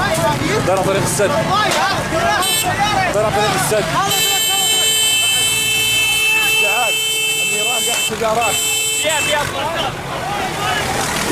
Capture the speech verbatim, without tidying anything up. الحرام دار طريق السد دار طريق السد تعال النيران قاعد سيجارات